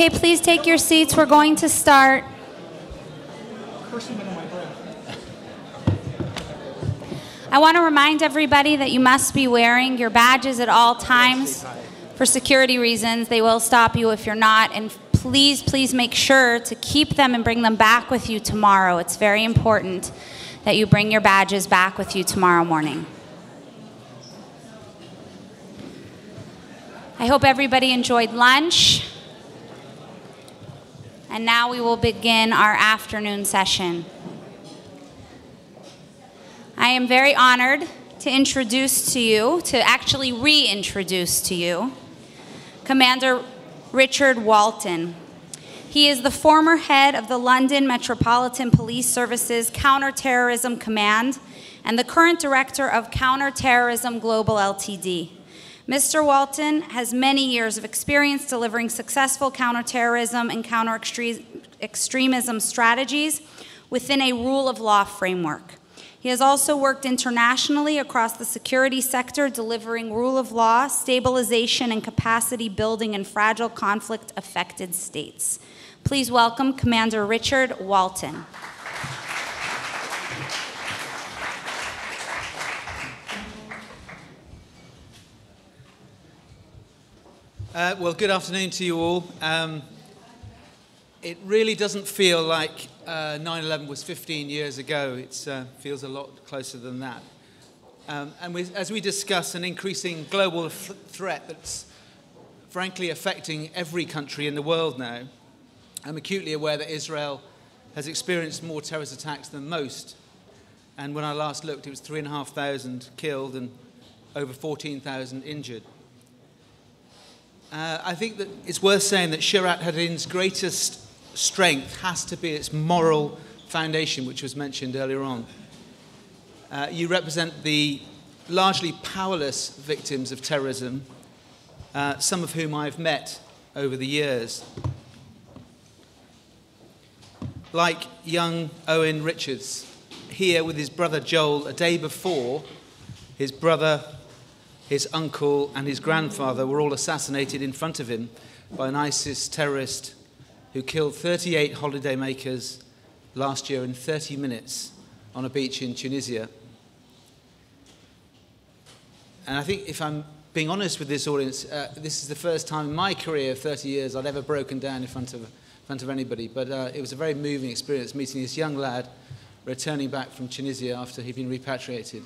Okay, please take your seats. We're going to start. I want to remind everybody that you must be wearing your badges at all times. For security reasons, they will stop you if you're not. And please, please make sure to keep them and bring them back with you tomorrow. It's very important that you bring your badges back with you tomorrow morning. I hope everybody enjoyed lunch. And now we will begin our afternoon session. I am very honored to introduce to you, to actually reintroduce to you, Commander Richard Walton. He is the former head of the London Metropolitan Police Service's Counterterrorism Command and the current director of Counterterrorism Global LTD. Mr. Walton has many years of experience delivering successful counterterrorism and counter-extremism strategies within a rule of law framework. He has also worked internationally across the security sector, delivering rule of law, stabilization, and capacity building in fragile conflict-affected states. Please welcome Commander Richard Walton. Well, good afternoon to you all. It really doesn't feel like 9/11 was 15 years ago. It feels a lot closer than that. And as we discuss an increasing global threat that's frankly affecting every country in the world now, I'm acutely aware that Israel has experienced more terrorist attacks than most. And when I last looked, it was 3,500 killed and over 14,000 injured. I think that it's worth saying that Shurat HaDin's greatest strength has to be its moral foundation, which was mentioned earlier on. You represent the largely powerless victims of terrorism, some of whom I've met over the years. Like young Owen Richards, here with his brother Joel a day before his brother, his uncle and his grandfather were all assassinated in front of him by an ISIS terrorist who killed 38 holidaymakers last year in 30 minutes on a beach in Tunisia. And I think if I'm being honest with this audience, this is the first time in my career of 30 years I'd ever broken down in front of anybody. But it was a very moving experience meeting this young lad returning back from Tunisia after he'd been repatriated.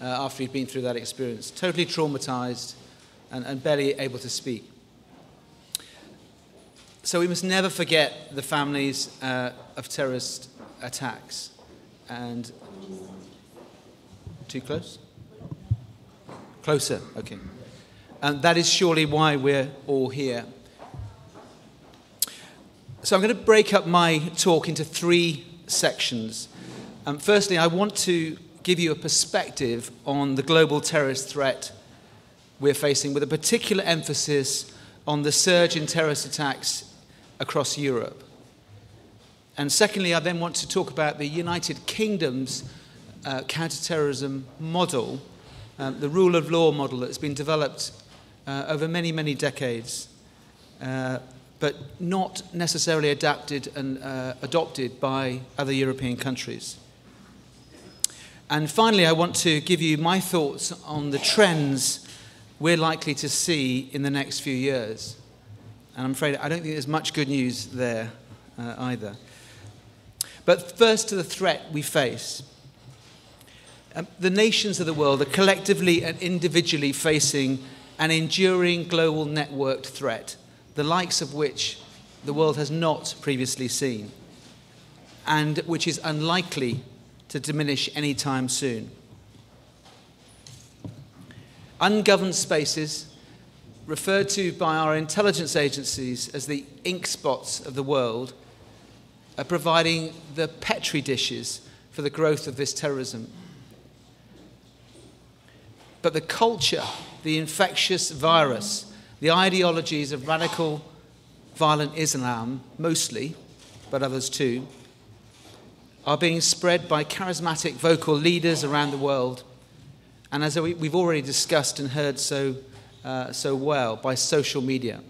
After he'd been through that experience, totally traumatized and barely able to speak. So we must never forget the families of terrorist attacks. And too close? Closer, okay. And that is surely why we're all here. So I'm going to break up my talk into three sections. Firstly, I want to give you a perspective on the global terrorist threat we're facing, with a particular emphasis on the surge in terrorist attacks across Europe. And secondly, I then want to talk about the United Kingdom's counterterrorism model, the rule of law model that's been developed over many, many decades, but not necessarily adapted and adopted by other European countries. And finally, I want to give you my thoughts on the trends we're likely to see in the next few years. And I'm afraid I don't think there's much good news there either. But first, to the threat we face. The nations of the world are collectively and individually facing an enduring global networked threat, the likes of which the world has not previously seen, and which is unlikely to diminish any time soon. Ungoverned spaces, referred to by our intelligence agencies as the ink spots of the world, are providing the petri dishes for the growth of this terrorism. But the culture, the infectious virus, the ideologies of radical, violent Islam, mostly, but others too, are being spread by charismatic vocal leaders around the world, and as we've already discussed and heard so well, by social media.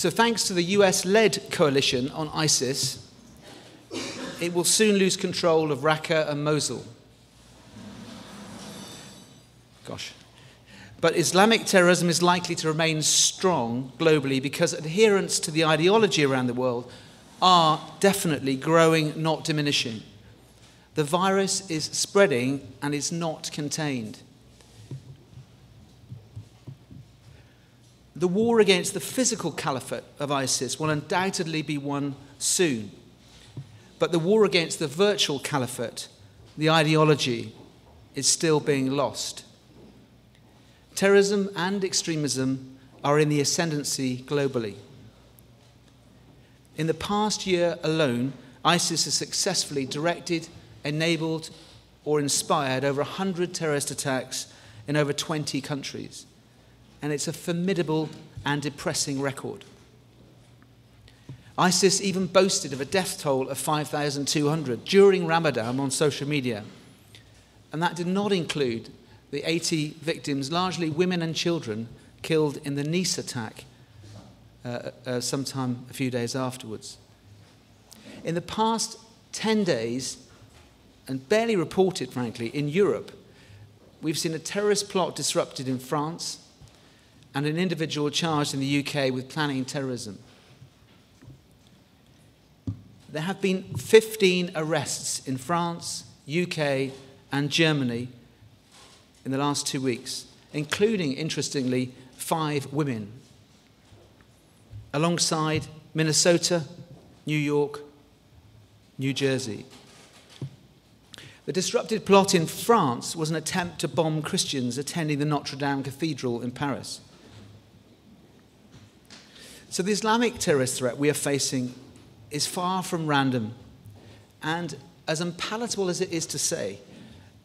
So thanks to the US-led coalition on ISIS, it will soon lose control of Raqqa and Mosul. Gosh. But Islamic terrorism is likely to remain strong globally because adherents to the ideology around the world are definitely growing, not diminishing. The virus is spreading and is not contained. The war against the physical caliphate of ISIS will undoubtedly be won soon. But the war against the virtual caliphate, the ideology, is still being lost. Terrorism and extremism are in the ascendancy globally. In the past year alone, ISIS has successfully directed, enabled, or inspired over 100 terrorist attacks in over 20 countries. And it's a formidable and depressing record. ISIS even boasted of a death toll of 5,200 during Ramadan on social media. And that did not include the 80 victims, largely women and children, killed in the Nice attack sometime a few days afterwards. In the past 10 days, and barely reported, frankly, in Europe, we've seen a terrorist plot disrupted in France and an individual charged in the UK with planning terrorism. There have been 15 arrests in France, UK, and Germany in the last 2 weeks, including, interestingly, 5 women, alongside Minnesota, New York, New Jersey. The disrupted plot in France was an attempt to bomb Christians attending the Notre Dame Cathedral in Paris. So the Islamic terrorist threat we are facing is far from random, and as unpalatable as it is to say,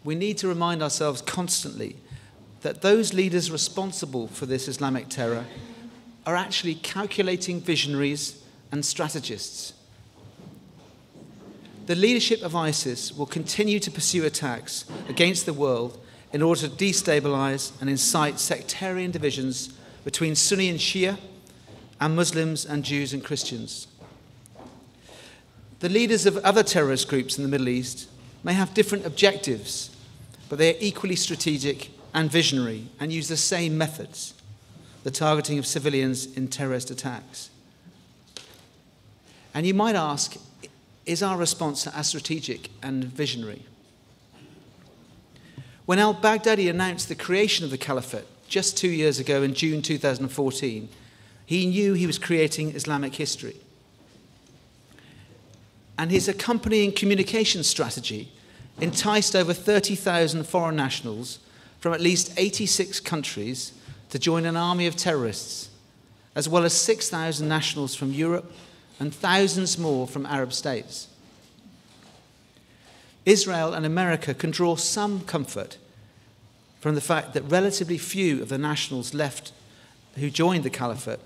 we need to remind ourselves constantly that those leaders responsible for this Islamic terror are actually calculating visionaries and strategists. The leadership of ISIS will continue to pursue attacks against the world in order to destabilize and incite sectarian divisions between Sunni and Shia, and Muslims and Jews and Christians. The leaders of other terrorist groups in the Middle East may have different objectives, but they are equally strategic and visionary and use the same methods, the targeting of civilians in terrorist attacks. And you might ask, is our response as strategic and visionary? When al-Baghdadi announced the creation of the caliphate just 2 years ago in June 2014, he knew he was creating Islamic history. And his accompanying communication strategy enticed over 30,000 foreign nationals from at least 86 countries to join an army of terrorists, as well as 6,000 nationals from Europe and thousands more from Arab states. Israel and America can draw some comfort from the fact that relatively few of the nationals left who joined the caliphate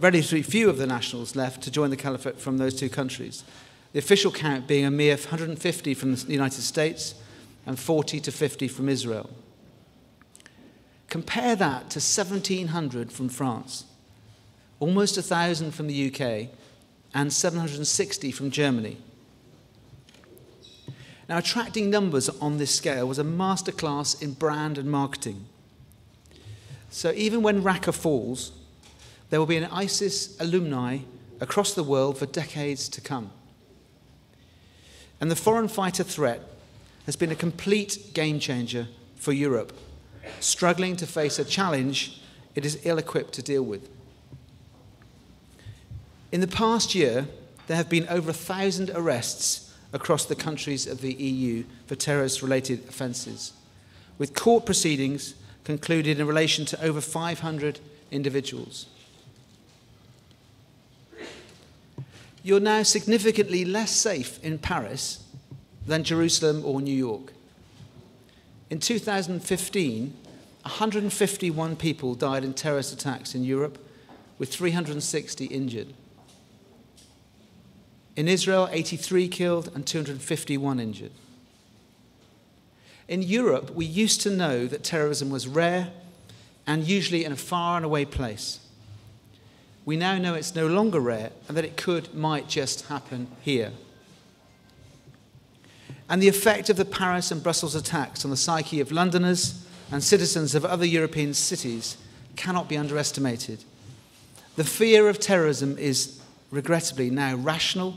relatively few of the nationals left to join the caliphate from those two countries, the official count being a mere 150 from the United States and 40 to 50 from Israel. Compare that to 1,700 from France, almost 1,000 from the UK, and 760 from Germany. Now, attracting numbers on this scale was a masterclass in brand and marketing. So even when Raqqa falls, there will be an ISIS alumni across the world for decades to come. And the foreign fighter threat has been a complete game changer for Europe, struggling to face a challenge it is ill-equipped to deal with. In the past year, there have been over 1,000 arrests across the countries of the EU for terrorist-related offences, with court proceedings concluded in relation to over 500 individuals. You're now significantly less safe in Paris than Jerusalem or New York. In 2015, 151 people died in terrorist attacks in Europe, with 360 injured. In Israel, 83 killed and 251 injured. In Europe, we used to know that terrorism was rare and usually in a far and away place. we now know it's no longer rare and that it might just happen here. And the effect of the Paris and Brussels attacks on the psyche of Londoners and citizens of other European cities cannot be underestimated. The fear of terrorism is, regrettably, now rational,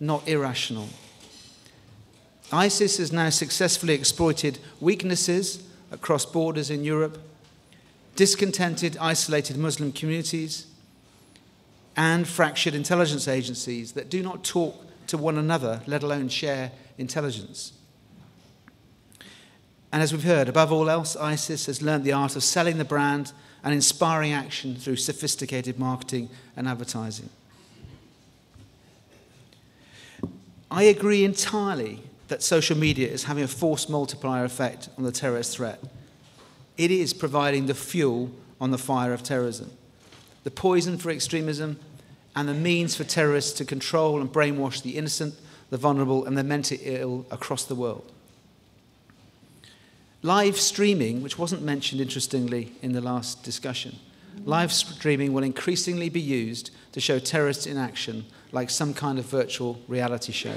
not irrational. ISIS has now successfully exploited weaknesses across borders in Europe, discontented, isolated Muslim communities, and fractured intelligence agencies that do not talk to one another, let alone share intelligence. And as we've heard, above all else, ISIS has learned the art of selling the brand and inspiring action through sophisticated marketing and advertising. I agree entirely that social media is having a force multiplier effect on the terrorist threat. It is providing the fuel on the fire of terrorism, the poison for extremism, and the means for terrorists to control and brainwash the innocent, the vulnerable, and the mentally ill across the world. Live streaming, which wasn't mentioned, interestingly, in the last discussion, live streaming will increasingly be used to show terrorists in action, like some kind of virtual reality show.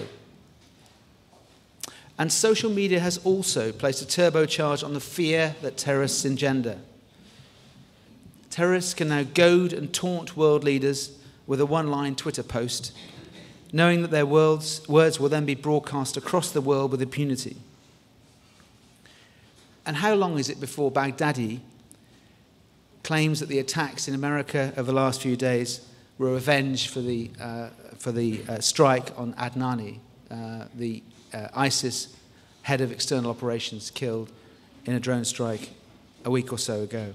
And social media has also placed a turbocharge on the fear that terrorists engender. Terrorists can now goad and taunt world leaders with a one-line Twitter post, knowing that their words will then be broadcast across the world with impunity. And how long is it before Baghdadi claims that the attacks in America over the last few days were revenge for the strike on Adnani, the ISIS head of external operations killed in a drone strike a week or so ago?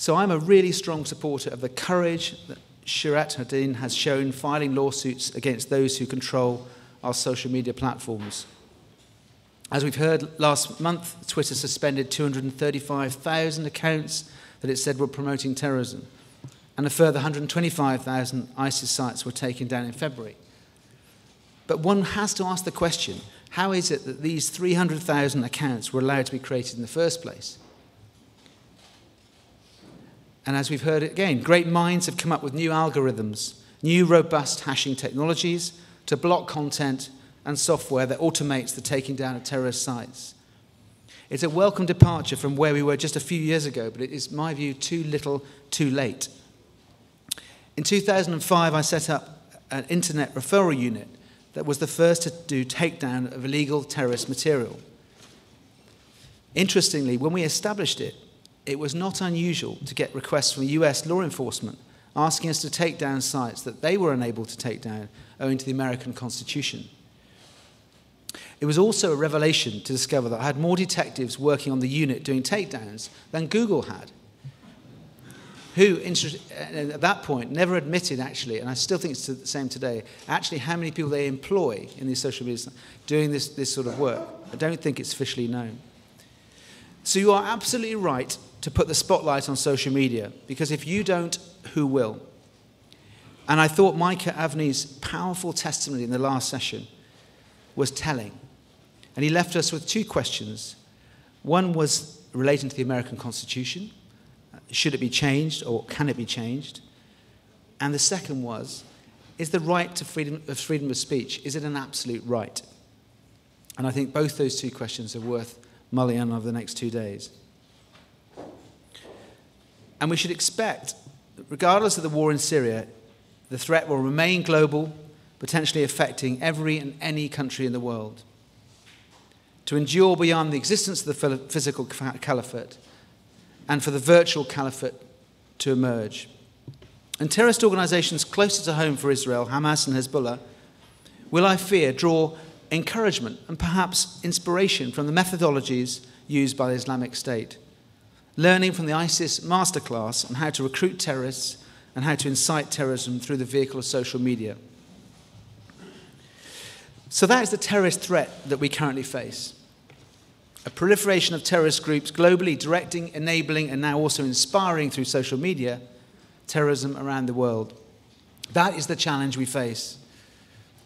So I'm a really strong supporter of the courage that Shurat HaDin has shown filing lawsuits against those who control our social media platforms. As we've heard, last month, Twitter suspended 235,000 accounts that it said were promoting terrorism, and a further 125,000 ISIS sites were taken down in February. But one has to ask the question, how is it that these 300,000 accounts were allowed to be created in the first place? And as we've heard again, great minds have come up with new algorithms, new robust hashing technologies to block content and software that automates the taking down of terrorist sites. It's a welcome departure from where we were just a few years ago, but it is, in my view, too little, too late. In 2005, I set up an internet referral unit that was the first to do takedown of illegal terrorist material. Interestingly, when we established it, it was not unusual to get requests from US law enforcement asking us to take down sites that they were unable to take down owing to the American Constitution. It was also a revelation to discover that I had more detectives working on the unit doing takedowns than Google had, who at that point never admitted, actually, and I still think it's the same today, actually how many people they employ in these social media doing this sort of work. I don't think it's officially known. So you are absolutely right to put the spotlight on social media, because if you don't, who will? And I thought Micah Avney's powerful testimony in the last session was telling. And he left us with two questions. One was relating to the American Constitution. Should it be changed, or can it be changed? And the second was, is the right to freedom of speech, is it an absolute right? And I think both those two questions are worth mulling on over the next 2 days. And we should expect, regardless of the war in Syria, the threat will remain global, potentially affecting every and any country in the world. To endure beyond the existence of the physical caliphate, and for the virtual caliphate to emerge. And terrorist organizations closer to home for Israel, Hamas and Hezbollah, will, I fear, draw encouragement and perhaps inspiration from the methodologies used by the Islamic State, learning from the ISIS masterclass on how to recruit terrorists and how to incite terrorism through the vehicle of social media. So that is the terrorist threat that we currently face. A proliferation of terrorist groups globally directing, enabling, and now also inspiring through social media terrorism around the world. That is the challenge we face.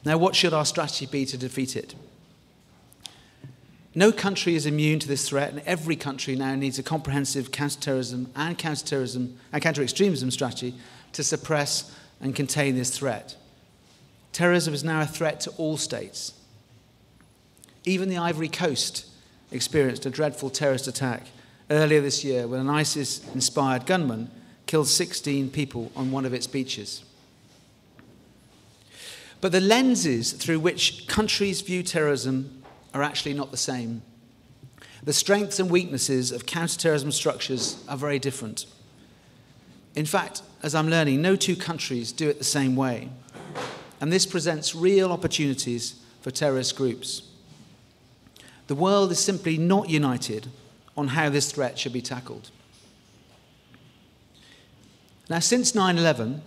Now, what should our strategy be to defeat it? No country is immune to this threat, and every country now needs a comprehensive counterterrorism and counter-extremism strategy to suppress and contain this threat. Terrorism is now a threat to all states. Even the Ivory Coast experienced a dreadful terrorist attack earlier this year when an ISIS-inspired gunman killed 16 people on one of its beaches. But the lenses through which countries view terrorism are actually not the same. The strengths and weaknesses of counterterrorism structures are very different. In fact, as I'm learning, no two countries do it the same way. And this presents real opportunities for terrorist groups. The world is simply not united on how this threat should be tackled. Now, since 9/11,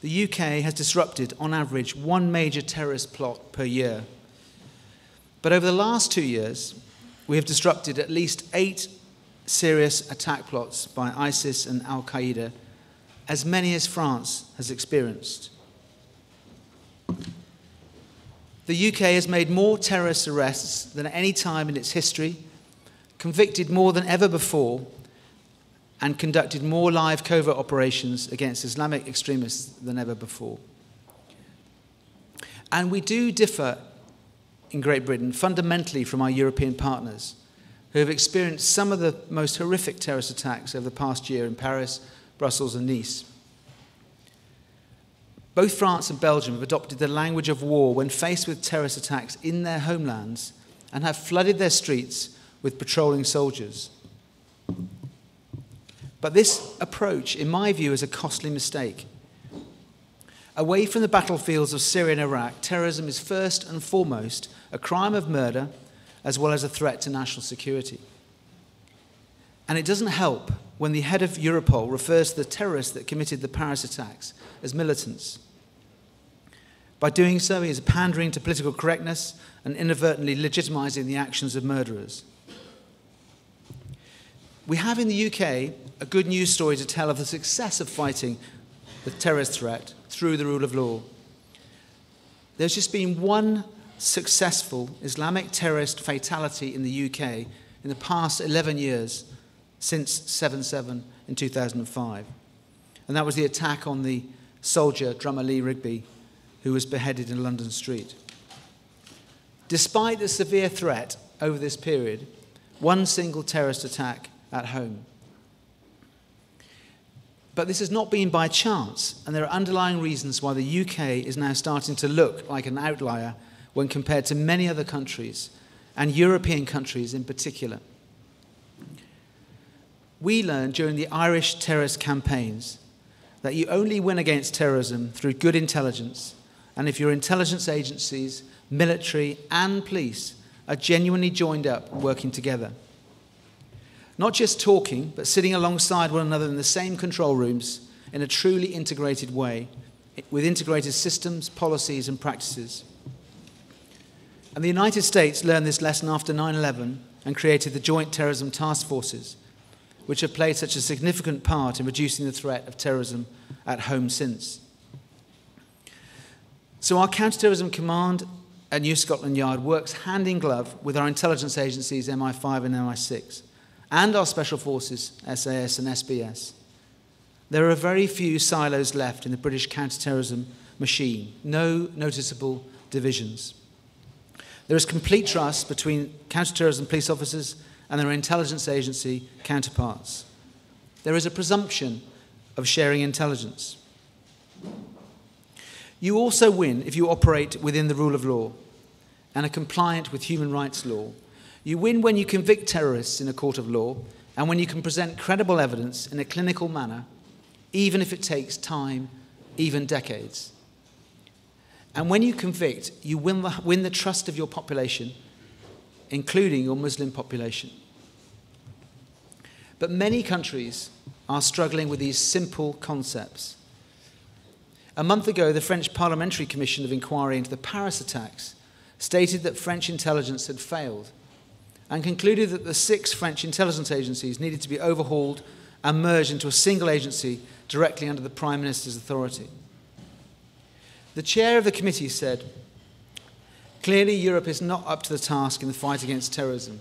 the UK has disrupted, on average, one major terrorist plot per year. But over the last 2 years, we have disrupted at least 8 serious attack plots by ISIS and al-Qaeda, as many as France has experienced. The UK has made more terrorist arrests than at any time in its history, convicted more than ever before, and conducted more live covert operations against Islamic extremists than ever before. And we do differ in Great Britain fundamentally from our European partners, who have experienced some of the most horrific terrorist attacks over the past year in Paris, Brussels, and Nice. Both France and Belgium have adopted the language of war when faced with terrorist attacks in their homelands and have flooded their streets with patrolling soldiers. But this approach, in my view, is a costly mistake. Away from the battlefields of Syria and Iraq, terrorism is first and foremost a crime of murder as well as a threat to national security. And it doesn't help when the head of Europol refers to the terrorists that committed the Paris attacks as militants. By doing so, he is pandering to political correctness and inadvertently legitimising the actions of murderers. We have in the UK a good news story to tell of the success of fighting the terrorist threat through the rule of law. There's just been one successful Islamic terrorist fatality in the UK in the past 11 years since 7/7 in 2005. And that was the attack on the soldier, Drummer Lee Rigby, who was beheaded in London street. Despite the severe threat over this period, one single terrorist attack at home. But this has not been by chance, and there are underlying reasons why the UK is now starting to look like an outlier when compared to many other countries, and European countries in particular. We learned during the Irish terrorist campaigns that you only win against terrorism through good intelligence, and if your intelligence agencies, military and police are genuinely joined up working together. Not just talking, but sitting alongside one another in the same control rooms in a truly integrated way, with integrated systems, policies and practices. And the United States learned this lesson after 9/11 and created the Joint Terrorism Task Forces, which have played such a significant part in reducing the threat of terrorism at home since. So our Counterterrorism Command at New Scotland Yard works hand in glove with our intelligence agencies MI5 and MI6, and our special forces, SAS and SBS. There are very few silos left in the British counterterrorism machine, no noticeable divisions. There is complete trust between counterterrorism police officers and their intelligence agency counterparts. There is a presumption of sharing intelligence. You also win if you operate within the rule of law and are compliant with human rights law. You win when you convict terrorists in a court of law and when you can present credible evidence in a clinical manner, even if it takes time, even decades. And when you convict, you win the trust of your population, including your Muslim population. But many countries are struggling with these simple concepts. A month ago, the French Parliamentary Commission of Inquiry into the Paris attacks stated that French intelligence had failed and concluded that the 6 French intelligence agencies needed to be overhauled and merged into a single agency directly under the Prime Minister's authority. The chair of the committee said, Clearly, Europe is not up to the task in the fight against terrorism.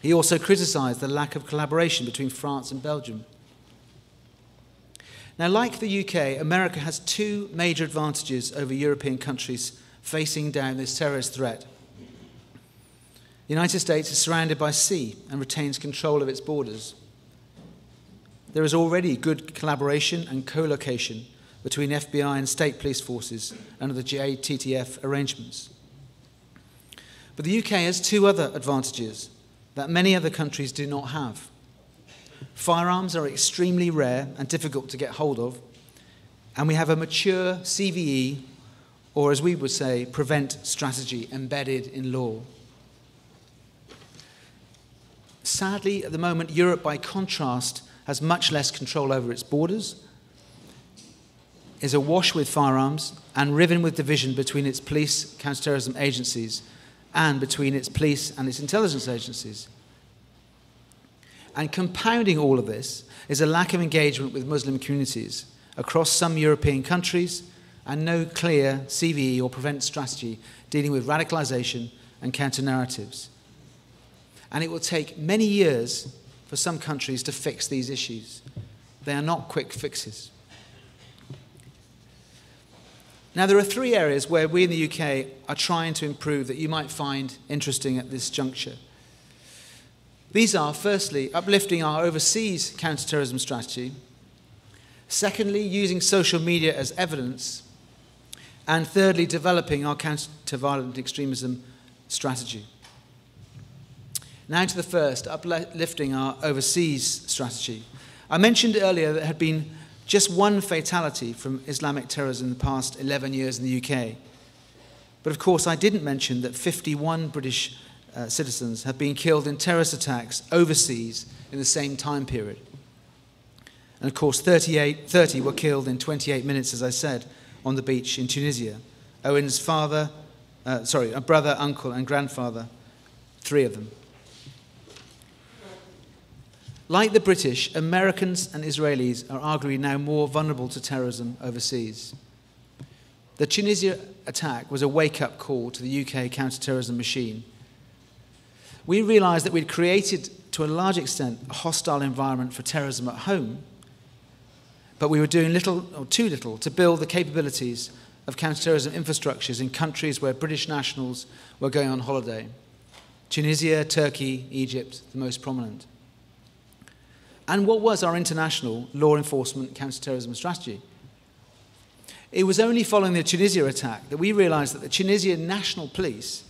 He also criticised the lack of collaboration between France and Belgium. Now, like the UK, America has two major advantages over European countries facing down this terrorist threat. The United States is surrounded by sea and retains control of its borders. There is already good collaboration and co-location between FBI and state police forces under the JTTF arrangements. But the UK has two other advantages that many other countries do not have. Firearms are extremely rare and difficult to get hold of, and we have a mature CVE, or as we would say, prevent strategy embedded in law. Sadly, at the moment, Europe, by contrast, has much less control over its borders, is awash with firearms, and riven with division between its police counterterrorism agencies and between its police and its intelligence agencies. And compounding all of this is a lack of engagement with Muslim communities across some European countries and no clear CVE or prevent strategy dealing with radicalization and counter-narratives. And it will take many years for some countries to fix these issues. They are not quick fixes. Now, there are three areas where we in the UK are trying to improve that you might find interesting at this juncture. These are, firstly, uplifting our overseas counterterrorism strategy, secondly, using social media as evidence, and thirdly, developing our counter-violent extremism strategy. Now to the first, uplifting our overseas strategy. I mentioned earlier that there had been just one fatality from Islamic terrorism in the past 11 years in the UK. But of course, I didn't mention that 51 British citizens have been killed in terrorist attacks overseas in the same time period. And of course, 30 were killed in 28 minutes, as I said, on the beach in Tunisia. Owen's father, brother, uncle, and grandfather, three of them. Like the British, Americans and Israelis are arguably now more vulnerable to terrorism overseas. The Tunisia attack was a wake-up call to the UK counter-terrorism machine. We realised that we'd created, to a large extent, a hostile environment for terrorism at home, but we were doing little or too little to build the capabilities of counterterrorism infrastructures in countries where British nationals were going on holiday. Tunisia, Turkey, Egypt, the most prominent. And what was our international law enforcement counterterrorism strategy? It was only following the Tunisia attack that we realised that the Tunisian national police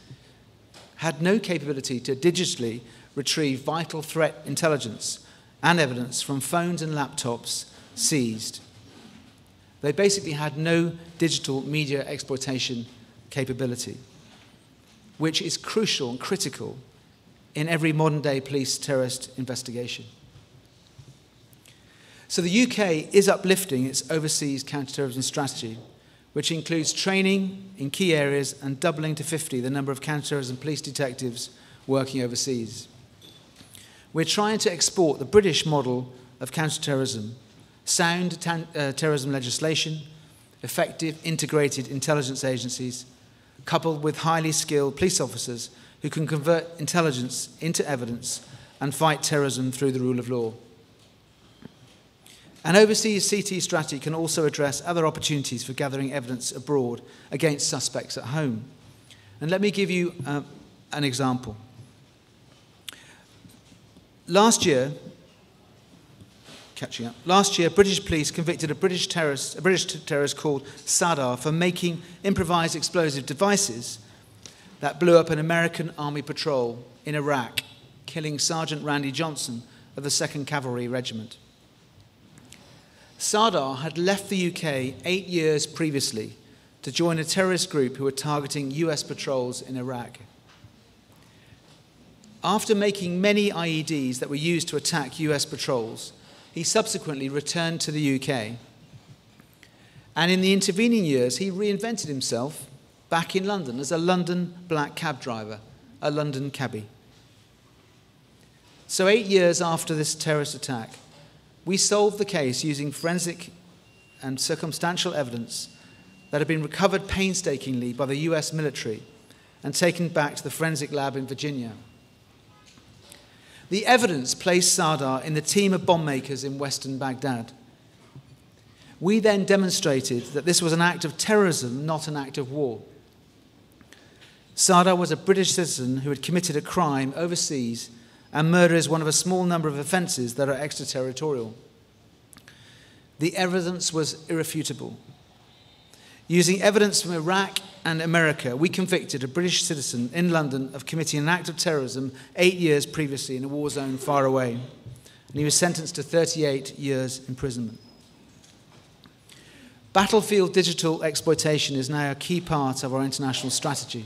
had no capability to digitally retrieve vital threat intelligence and evidence from phones and laptops seized. They basically had no digital media exploitation capability, which is crucial and critical in every modern-day police terrorist investigation. So the UK is uplifting its overseas counterterrorism strategy, which includes training in key areas and doubling to 50 the number of counterterrorism police detectives working overseas. We're trying to export the British model of counterterrorism, sound terrorism legislation, effective integrated intelligence agencies, coupled with highly skilled police officers who can convert intelligence into evidence and fight terrorism through the rule of law. An overseas CT strategy can also address other opportunities for gathering evidence abroad against suspects at home. And let me give you an example. Last year, British police convicted a British terrorist called Sardar for making improvised explosive devices that blew up an American army patrol in Iraq, killing Sergeant Randy Johnson of the 2nd Cavalry Regiment. Sardar had left the UK 8 years previously to join a terrorist group who were targeting US patrols in Iraq. After making many IEDs that were used to attack US patrols, he subsequently returned to the UK. And in the intervening years, he reinvented himself back in London as a London black cab driver, a London cabbie. So 8 years after this terrorist attack, we solved the case using forensic and circumstantial evidence that had been recovered painstakingly by the US military and taken back to the forensic lab in Virginia. The evidence placed Sardar in the team of bomb makers in western Baghdad. We then demonstrated that this was an act of terrorism, not an act of war. Sardar was a British citizen who had committed a crime overseas, and murder is one of a small number of offences that are extraterritorial. The evidence was irrefutable. Using evidence from Iraq and America, we convicted a British citizen in London of committing an act of terrorism 8 years previously in a war zone far away, and he was sentenced to 38 years imprisonment. Battlefield digital exploitation is now a key part of our international strategy.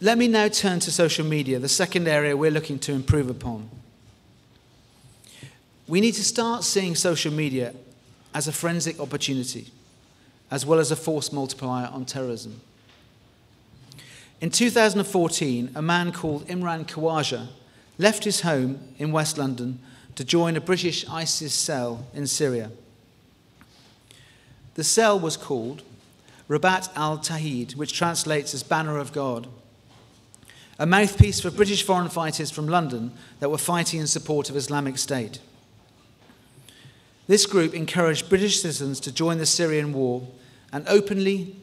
Let me now turn to social media, the second area we're looking to improve upon. We need to start seeing social media as a forensic opportunity, as well as a force multiplier on terrorism. In 2014, a man called Imran Khawaja left his home in West London to join a British ISIS cell in Syria. The cell was called Rabat al-Tahid, which translates as Banner of God, a mouthpiece for British foreign fighters from London that were fighting in support of Islamic State. This group encouraged British citizens to join the Syrian war and openly,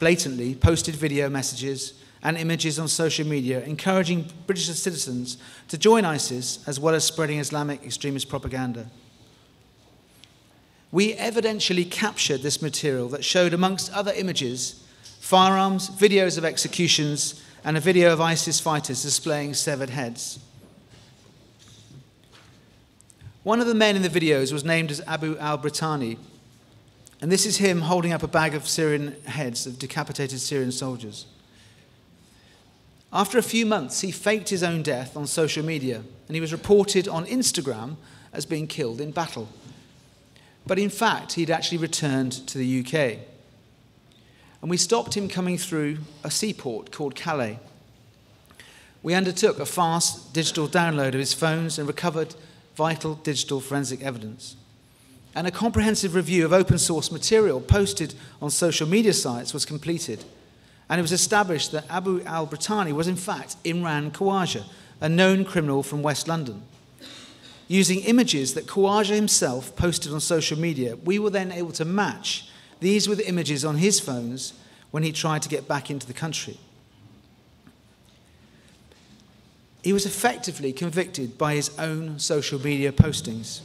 blatantly posted video messages and images on social media encouraging British citizens to join ISIS as well as spreading Islamic extremist propaganda. We evidentially captured this material that showed, amongst other images, firearms, videos of executions, and a video of ISIS fighters displaying severed heads. One of the men in the videos was named as Abu al-Britani, and this is him holding up a bag of Syrian heads of decapitated Syrian soldiers. After a few months, he faked his own death on social media, and he was reported on Instagram as being killed in battle. But in fact, he'd actually returned to the UK. And we stopped him coming through a seaport called Calais. We undertook a fast digital download of his phones and recovered vital digital forensic evidence. And a comprehensive review of open source material posted on social media sites was completed. And it was established that Abu al-Britani was in fact Imran Khawaja, a known criminal from West London. Using images that Khawaja himself posted on social media, we were then able to match these with images on his phones when he tried to get back into the country. He was effectively convicted by his own social media postings.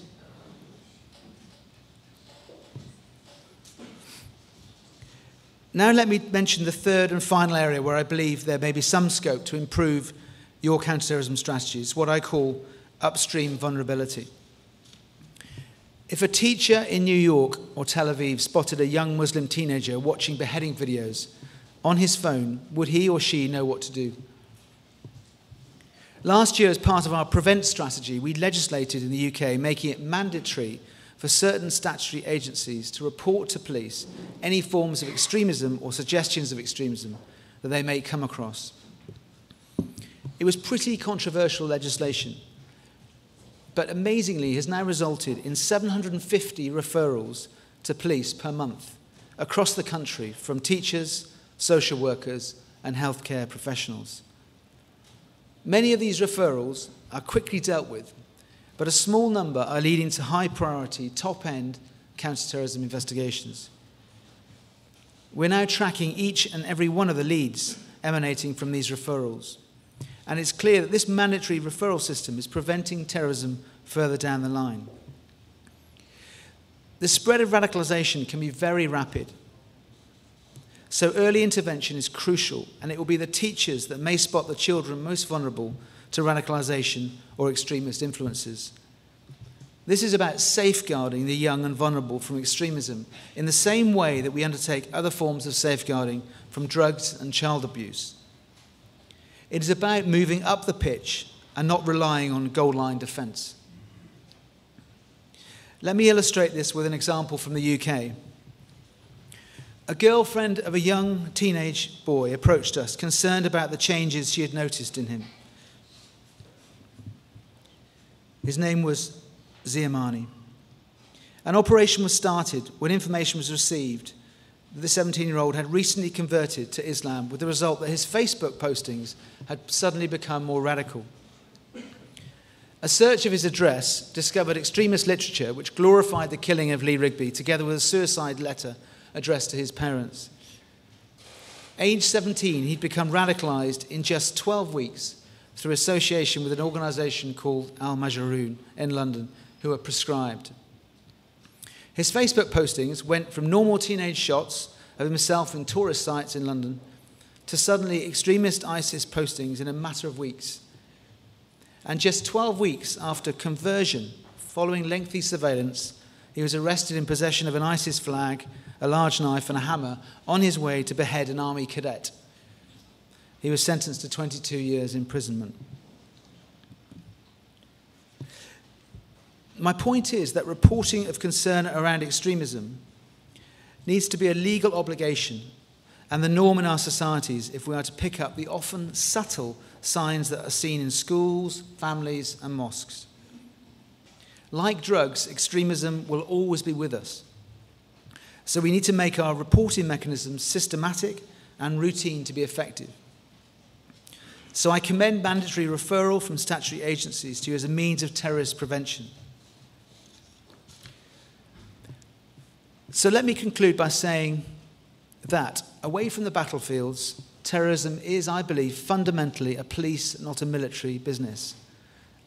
Now let me mention the third and final area where I believe there may be some scope to improve your counterterrorism strategies, what I call upstream vulnerability. If a teacher in New York or Tel Aviv spotted a young Muslim teenager watching beheading videos on his phone, would he or she know what to do? Last year, as part of our prevent strategy, we legislated in the UK making it mandatory for certain statutory agencies to report to police any forms of extremism or suggestions of extremism that they may come across. It was pretty controversial legislation, but amazingly has now resulted in 750 referrals to police per month across the country from teachers, social workers, and healthcare professionals. Many of these referrals are quickly dealt with, but a small number are leading to high-priority, top-end counterterrorism investigations. We're now tracking each and every one of the leads emanating from these referrals, and it's clear that this mandatory referral system is preventing terrorism further down the line. The spread of radicalization can be very rapid, so early intervention is crucial, and it will be the teachers that may spot the children most vulnerable to radicalization or extremist influences. This is about safeguarding the young and vulnerable from extremism in the same way that we undertake other forms of safeguarding from drugs and child abuse. It is about moving up the pitch and not relying on goal line defense. Let me illustrate this with an example from the UK. A girlfriend of a young teenage boy approached us, concerned about the changes she had noticed in him. His name was Ziamani, An operation was started when information was received that the 17-year-old had recently converted to Islam, with the result that his Facebook postings had suddenly become more radical. A search of his address discovered extremist literature which glorified the killing of Lee Rigby, together with a suicide letter addressed to his parents. Aged 17, he'd become radicalized in just 12 weeks through association with an organization called Al-Majroon in London, who were proscribed. His Facebook postings went from normal teenage shots of himself in tourist sites in London to suddenly extremist ISIS postings in a matter of weeks. And just 12 weeks after conversion, following lengthy surveillance, he was arrested in possession of an ISIS flag, a large knife and a hammer, on his way to behead an army cadet. He was sentenced to 22 years imprisonment. My point is that reporting of concern around extremism needs to be a legal obligation and the norm in our societies if we are to pick up the often subtle signs that are seen in schools, families, and mosques. Like drugs, extremism will always be with us. So we need to make our reporting mechanisms systematic and routine to be effective. So I commend mandatory referral from statutory agencies to you as a means of terrorist prevention. So let me conclude by saying that, away from the battlefields, terrorism is, I believe, fundamentally a police, not a military business,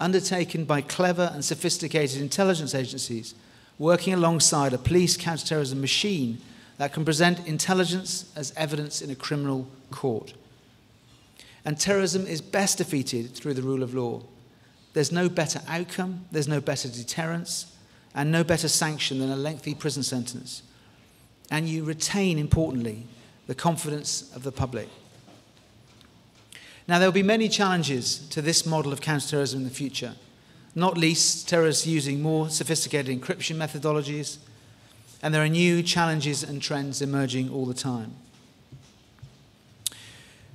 undertaken by clever and sophisticated intelligence agencies working alongside a police counterterrorism machine that can present intelligence as evidence in a criminal court. And terrorism is best defeated through the rule of law. There's no better outcome, there's no better deterrence, and no better sanction than a lengthy prison sentence. And you retain, importantly, the confidence of the public. Now, there will be many challenges to this model of counterterrorism in the future, not least terrorists using more sophisticated encryption methodologies, and there are new challenges and trends emerging all the time.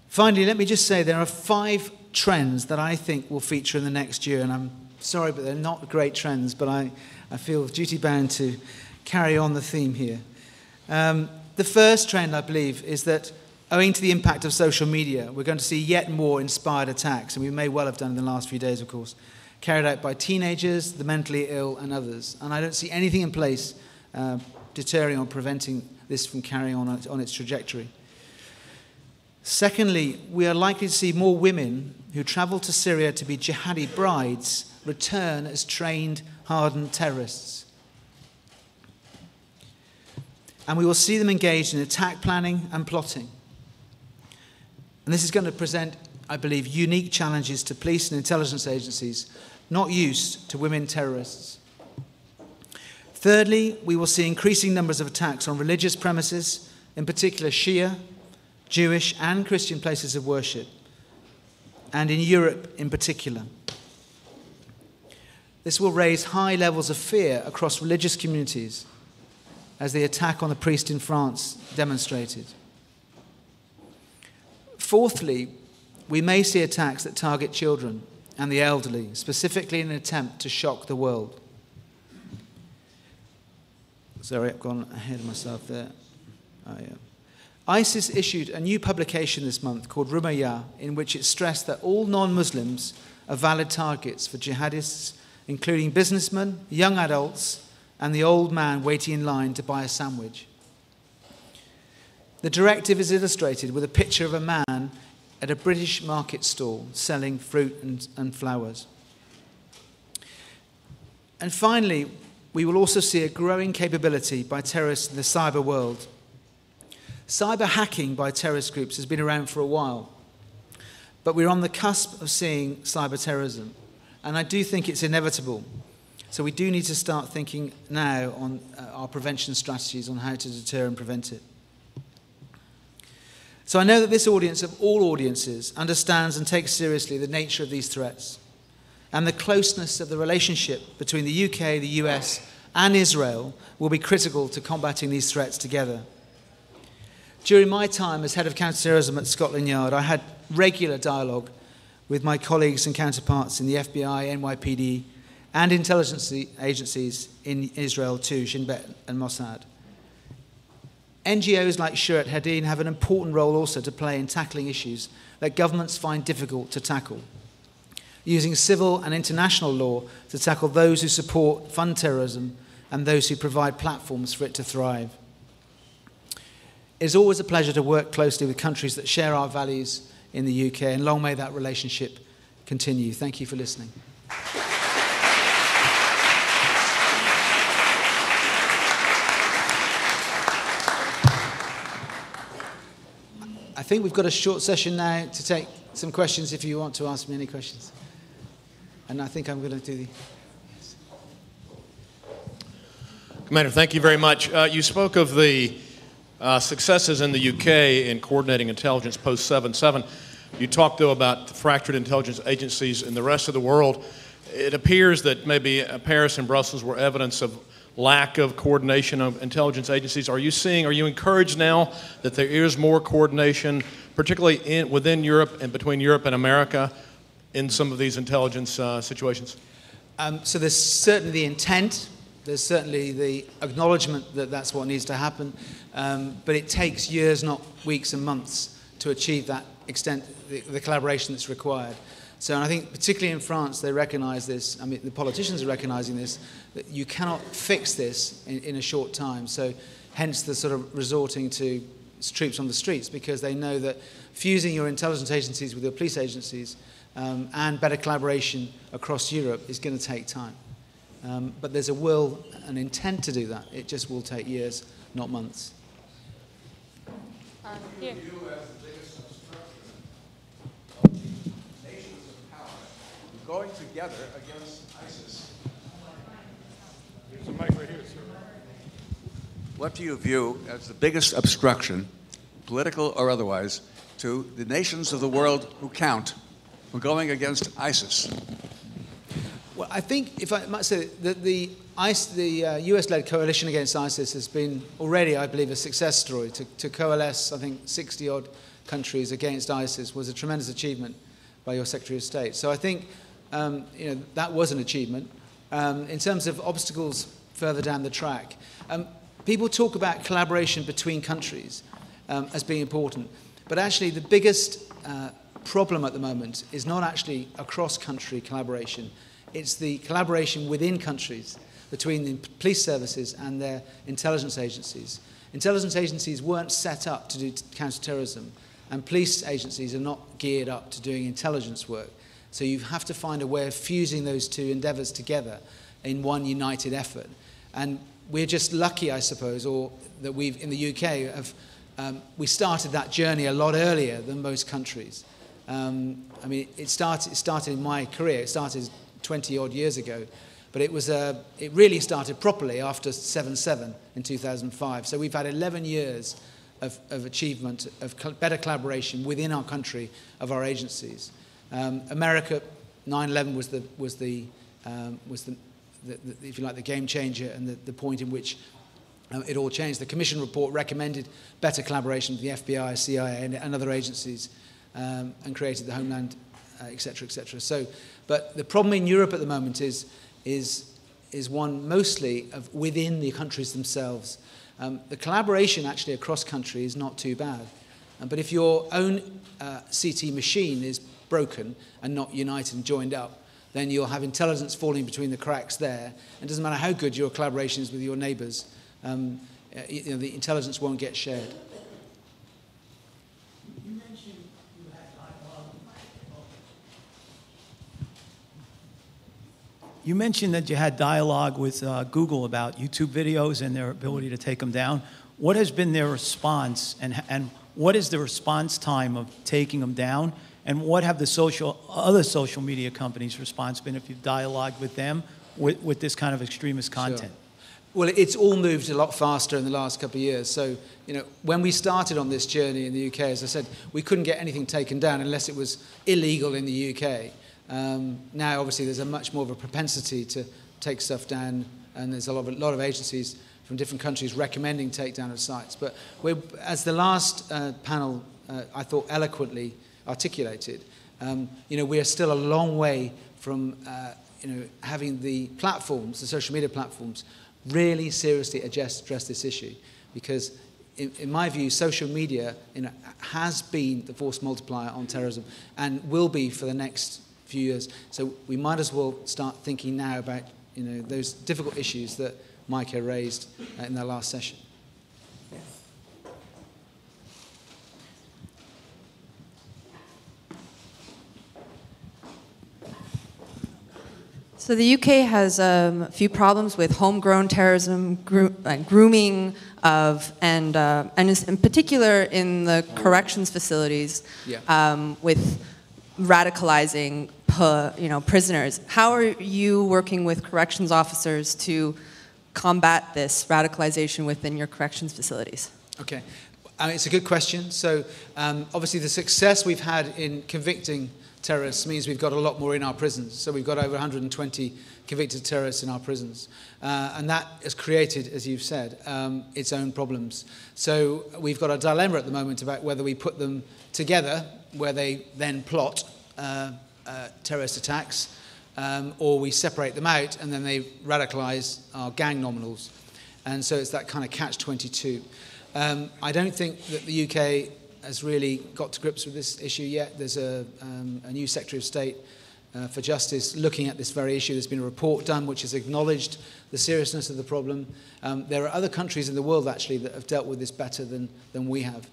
Finally, let me just say there are 5 trends that I think will feature in the next year, and I'm sorry, but they're not great trends, but I feel duty-bound to carry on the theme here. The first trend, I believe, is that owing to the impact of social media, we're going to see yet more inspired attacks, and we may well have done in the last few days, of course, carried out by teenagers, the mentally ill, and others. And I don't see anything in place deterring or preventing this from carrying on its trajectory. Secondly, we are likely to see more women who travel to Syria to be jihadi brides return as trained, hardened terrorists. And we will see them engaged in attack planning and plotting. And this is going to present, I believe, unique challenges to police and intelligence agencies not used to women terrorists. Thirdly, we will see increasing numbers of attacks on religious premises, in particular Shia, Jewish and Christian places of worship, and in Europe in particular. This will raise high levels of fear across religious communities, as the attack on the priest in France demonstrated. Fourthly, we may see attacks that target children and the elderly, specifically in an attempt to shock the world. Sorry, I've gone ahead of myself there. Oh, yeah. ISIS issued a new publication this month called Rumayya, in which it stressed that all non-Muslims are valid targets for jihadists, including businessmen, young adults, and the old man waiting in line to buy a sandwich. The directive is illustrated with a picture of a man at a British market stall selling fruit and flowers. And finally, we will also see a growing capability by terrorists in the cyber world. Cyber hacking by terrorist groups has been around for a while, but we're on the cusp of seeing cyber terrorism, and I do think it's inevitable. So we do need to start thinking now on our prevention strategies on how to deter and prevent it. So I know that this audience of all audiences understands and takes seriously the nature of these threats and the closeness of the relationship between the UK, the US and Israel will be critical to combating these threats together. During my time as head of counterterrorism at Scotland Yard, I had regular dialogue with my colleagues and counterparts in the FBI, NYPD, and intelligence agencies in Israel too, Shin Bet and Mossad. NGOs like Shurat HaDin have an important role also to play in tackling issues that governments find difficult to tackle, using civil and international law to tackle those who support, fund terrorism, and those who provide platforms for it to thrive. It is always a pleasure to work closely with countries that share our values in the UK, and long may that relationship continue. Thank you for listening. I think we've got a short session now to take some questions if you want to ask me any questions. And I think I'm going to do the... Yes. Commander, thank you very much. You spoke of the successes in the UK in coordinating intelligence post 7/7. You talked, though, about the fractured intelligence agencies in the rest of the world. It appears that maybe Paris and Brussels were evidence of lack of coordination of intelligence agencies. Are you encouraged now that there is more coordination, particularly within Europe and between Europe and America, in some of these intelligence situations? So there's certainly the intent. There's certainly the acknowledgement that that's what needs to happen. But it takes years, not weeks and months, to achieve that extent, the collaboration that's required. So I think particularly in France, they recognize this. I mean, the politicians are recognizing this, that you cannot fix this in a short time. So hence the sort of resorting to troops on the streets, because they know that fusing your intelligence agencies with your police agencies and better collaboration across Europe is going to take time. But there's a will and intent to do that. It just will take years, not months. Here. Going together against ISIS. Here's a mic right here, sir. What do you view as the biggest obstruction, political or otherwise, to the nations of the world who count for going against ISIS? Well, I think, if I might say, that the US-led coalition against ISIS has been already, I believe, a success story. To coalesce, I think, 60-odd countries against ISIS was a tremendous achievement by your Secretary of State. So I think you know, that was an achievement. In terms of obstacles further down the track, people talk about collaboration between countries as being important, but actually the biggest problem at the moment is not actually a cross-country collaboration. It's the collaboration within countries between the police services and their intelligence agencies. Intelligence agencies weren't set up to do counterterrorism, and police agencies are not geared up to doing intelligence work. So you have to find a way of fusing those two endeavours together in one united effort. And we're just lucky, I suppose, or that we've, in the UK, we started that journey a lot earlier than most countries. I mean, it started in my career. It started 20-odd years ago. But it was it really started properly after 7/7 in 2005. So we've had 11 years of achievement, of better collaboration within our country, of our agencies. America, 9/11 was the if you like, the game changer, and the point in which it all changed. The Commission report recommended better collaboration with the FBI, CIA, and other agencies, and created the Homeland, etc., etc. So, but the problem in Europe at the moment is one mostly of within the countries themselves. The collaboration actually across country is not too bad. But if your own CT machine is broken and not united and joined up, then you'll have intelligence falling between the cracks there. And it doesn't matter how good your collaboration is with your neighbours, you know, the intelligence won't get shared. You mentioned you had dialogue You mentioned that you had dialogue with Google about YouTube videos and their ability to take them down. What has been their response, and what is the response time of taking them down? And what have the other social media companies' response been if you've dialogued with them with this kind of extremist content? Sure. Well, it's all moved a lot faster in the last couple of years. So, you know, when we started on this journey in the UK, as I said, we couldn't get anything taken down unless it was illegal in the UK. Now, obviously, there's a much more of a propensity to take stuff down, and there's a lot of agencies from different countries recommending takedown of sites. But as the last panel, I thought, eloquently articulated, you know, we are still a long way from having the platforms, the social media platforms, really seriously address this issue, because in my view, social media has been the force multiplier on terrorism and will be for the next few years. So we might as well start thinking now about those difficult issues that Micah raised in their last session. Yes. So the UK has a few problems with homegrown terrorism, grooming of, and in particular in the corrections facilities, yeah. With radicalizing prisoners. How are you working with corrections officers to combat this radicalization within your corrections facilities? Okay, it's a good question. So obviously the success we've had in convicting terrorists means we've got a lot more in our prisons. So we've got over 120 convicted terrorists in our prisons. And that has created, as you've said, its own problems. So we've got a dilemma at the moment about whether we put them together, where they then plot terrorist attacks, or we separate them out and then they radicalize our gang nominals. And so it's that kind of catch-22. I don't think that the UK has really got to grips with this issue yet. There's a new Secretary of State for Justice looking at this very issue. There's been a report done which has acknowledged the seriousness of the problem. There are other countries in the world, actually, that have dealt with this better than we have,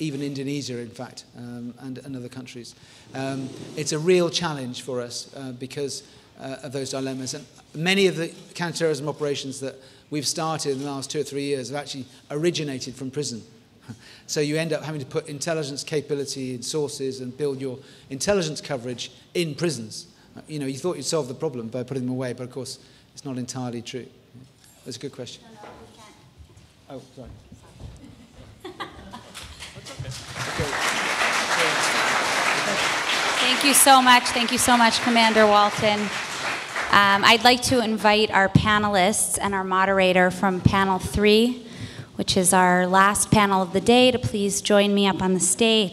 even Indonesia, in fact, and other countries. It's a real challenge for us because of those dilemmas. And many of the counterterrorism operations that we've started in the last 2 or 3 years have actually originated from prison. So you end up having to put intelligence capability in sources and build your intelligence coverage in prisons. You thought you'd solve the problem by putting them away, but of course it's not entirely true. That's a good question. Oh, sorry. Thank you so much. Thank you so much, Commander Walton. I'd like to invite our panelists and our moderator from panel 3, which is our last panel of the day, to please join me up on the stage.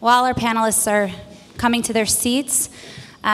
While our panelists are coming to their seats,